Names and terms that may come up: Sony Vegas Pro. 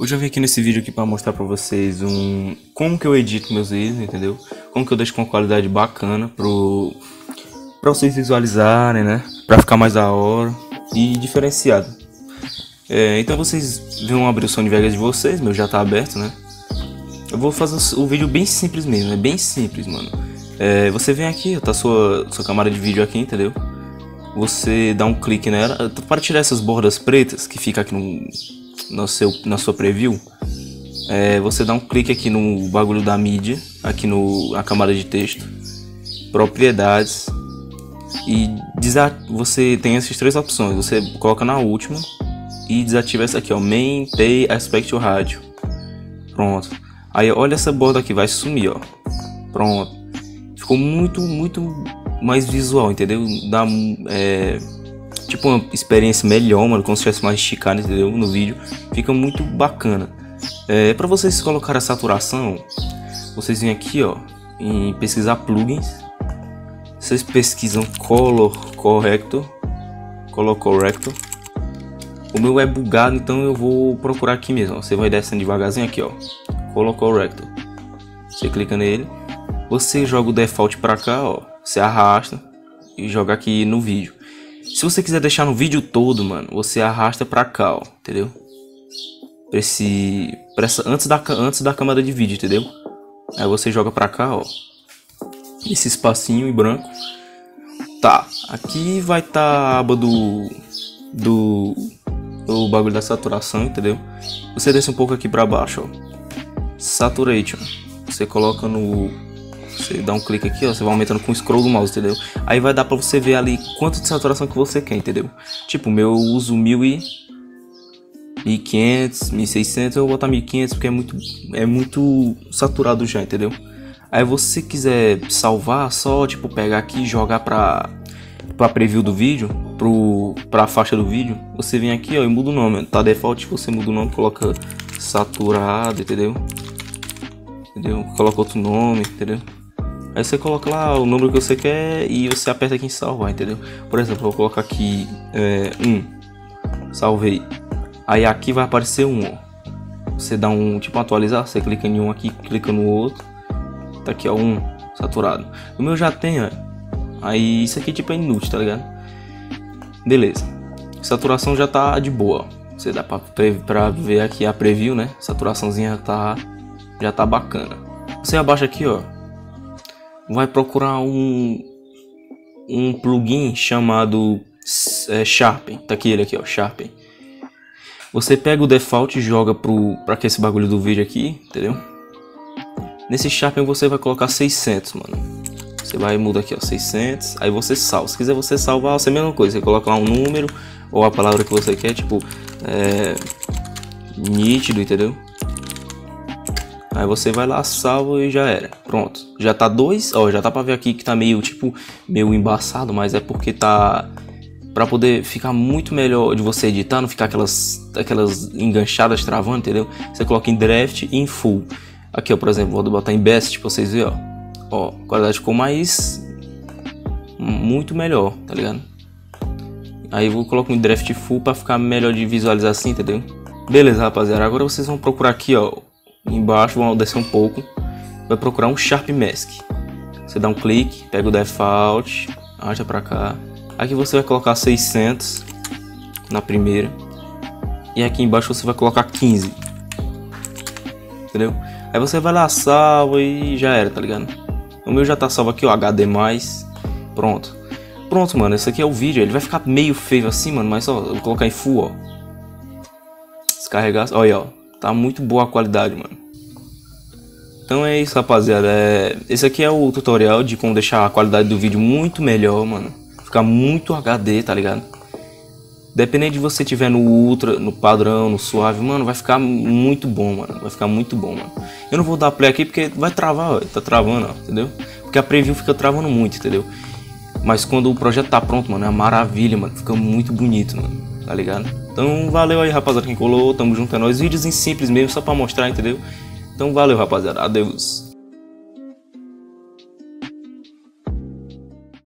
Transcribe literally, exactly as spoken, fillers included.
Hoje eu vim aqui nesse vídeo aqui para mostrar para vocês um como que eu edito meus vídeos, entendeu? Como que eu deixo com uma qualidade bacana pro para vocês visualizarem, né? Para ficar mais da hora e diferenciado. É, então vocês vão abrir o Sony Vegas de vocês, meu já tá aberto, né? Eu vou fazer o vídeo bem simples mesmo, é bem simples, mano. É, você vem aqui, tá sua sua câmera de vídeo aqui, entendeu? Você dá um clique nela para tirar essas bordas pretas que fica aqui no no seu na sua preview. É, você dá um clique aqui no bagulho da mídia, aqui no na camada de texto, propriedades, e você tem essas três opções. Você coloca na última e desativa essa aqui, ó, Main Pay Aspect Radio. Pronto. Aí olha essa borda aqui, vai sumir, ó. Pronto. Ficou muito muito mais visual, entendeu? Dá é, tipo uma experiência melhor, mano, como se tivesse mais esticado, entendeu? No vídeo fica muito bacana. É, para vocês colocar a saturação, vocês vêm aqui, ó, em pesquisar plugins. Vocês pesquisam Color Corrector, Color Corrector. O meu é bugado, então eu vou procurar aqui mesmo. Você vai descendo devagarzinho aqui, ó, Color Corrector. Você clica nele, você joga o default para cá, ó. Você arrasta e joga aqui no vídeo. Se você quiser deixar no vídeo todo, mano, você arrasta pra cá, ó, entendeu? Pra esse, pra essa, antes da antes da camada de vídeo, entendeu? Aí você joga pra cá, ó, esse espacinho em branco. Tá, aqui vai estar tá a aba do do do bagulho da saturação, entendeu? Você desce um pouco aqui pra baixo, ó, Saturation. Você coloca no Você dá um clique aqui, ó, você vai aumentando com o scroll do mouse, entendeu? Aí vai dar pra você ver ali quanto de saturação que você quer, entendeu? Tipo, meu eu uso mil e quinhentos, mil e seiscentos, eu vou botar mil e quinhentos porque é muito, é muito saturado já, entendeu? Aí você quiser salvar, só tipo pegar aqui e jogar pra, pra preview do vídeo, pro, pra faixa do vídeo. Você vem aqui, ó, e muda o nome, tá default, você muda o nome, coloca saturado, entendeu? Entendeu? Coloca outro nome, entendeu? Aí você coloca lá o número que você quer e você aperta aqui em salvar, entendeu? Por exemplo, eu vou colocar aqui é, um, salvei. Aí aqui vai aparecer um, ó. Você dá um, tipo atualizar, você clica em um aqui, clica no outro. Tá aqui, ó, um, saturado. O meu já tem, ó. Aí isso aqui tipo é inútil, tá ligado? Beleza. Saturação já tá de boa, ó. Você dá pra, pra ver aqui a preview, né? Saturaçãozinha já tá, já tá bacana. Você abaixa aqui, ó. Vai procurar um um plugin chamado é, Sharpen. Tá aqui ele aqui, ó, Sharpen. Você pega o default e joga pro para que esse bagulho do vídeo aqui, entendeu? Nesse Sharpen você vai colocar seiscentos, mano. Você vai mudar aqui, ó, seiscentos. Aí você salva. Se quiser você salvar, você é a mesma coisa. Você coloca lá um número ou a palavra que você quer, tipo é, nítido, entendeu? Aí você vai lá, salva e já era. Pronto. Já tá dois. Ó, já tá pra ver aqui que tá meio, tipo, meio embaçado. Mas é porque tá... Pra poder ficar muito melhor de você editar. Não ficar aquelas, aquelas enganchadas travando, entendeu? Você coloca em draft e em full. Aqui, ó, por exemplo, vou botar em best pra vocês verem, ó. Ó, a qualidade ficou mais... muito melhor, tá ligado? Aí eu coloco em draft e full pra ficar melhor de visualizar assim, entendeu? Beleza, rapaziada. Agora vocês vão procurar aqui, ó. Embaixo, vamos descer um pouco. Vai procurar um Sharp Mask. Você dá um clique, pega o default, arrasta pra cá. Aqui você vai colocar seiscentos na primeira. E aqui embaixo você vai colocar quinze. Entendeu? Aí você vai lá, salva e já era, tá ligado? O meu já tá salvo aqui, ó, H D mais. Pronto. Pronto, mano, esse aqui é o vídeo. Ele vai ficar meio feio assim, mano, mas ó, eu vou colocar em full, ó. Descarregar, olha aí, ó. Tá muito boa a qualidade, mano. Então é isso, rapaziada. É... Esse aqui é o tutorial de como deixar a qualidade do vídeo muito melhor, mano. Ficar muito H D, tá ligado? Dependendo de você tiver no ultra, no padrão, no suave, mano, vai ficar muito bom, mano. Vai ficar muito bom, mano. Eu não vou dar play aqui porque vai travar, ó. Tá travando, ó, entendeu? Porque a preview fica travando muito, entendeu? Mas quando o projeto tá pronto, mano, é uma maravilha, mano. Fica muito bonito, mano. Tá ligado? Então valeu aí, rapaziada, quem colou, tamo junto, é nóis. Vídeos em simples mesmo, só pra mostrar, entendeu? Então valeu, rapaziada, adeus.